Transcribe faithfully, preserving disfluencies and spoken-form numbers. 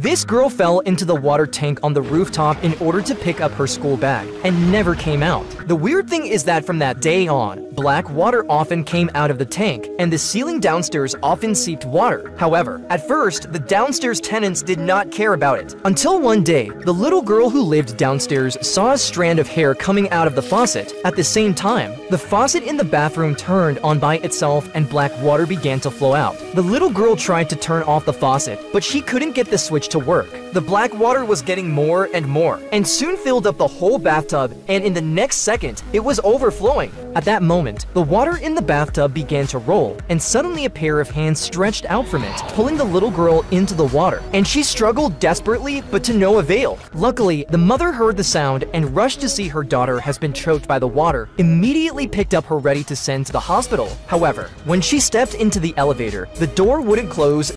This girl fell into the water tank on the rooftop in order to pick up her school bag, and never came out. The weird thing is that from that day on, black water often came out of the tank, and the ceiling downstairs often seeped water. However, at first, the downstairs tenants did not care about it. Until one day, the little girl who lived downstairs saw a strand of hair coming out of the faucet. At the same time, the faucet in the bathroom turned on by itself and black water began to flow out. The little girl tried to turn off the faucet, but she couldn't get the switch to work. The black water was getting more and more, and soon filled up the whole bathtub, and in the next second, it was overflowing. At that moment, the water in the bathtub began to roll, and suddenly a pair of hands stretched out from it, pulling the little girl into the water, and she struggled desperately, but to no avail. Luckily, the mother heard the sound and rushed to see her daughter has been choked by the water, immediately picked up her ready to send to the hospital. However, when she stepped into the elevator, the door wouldn't close,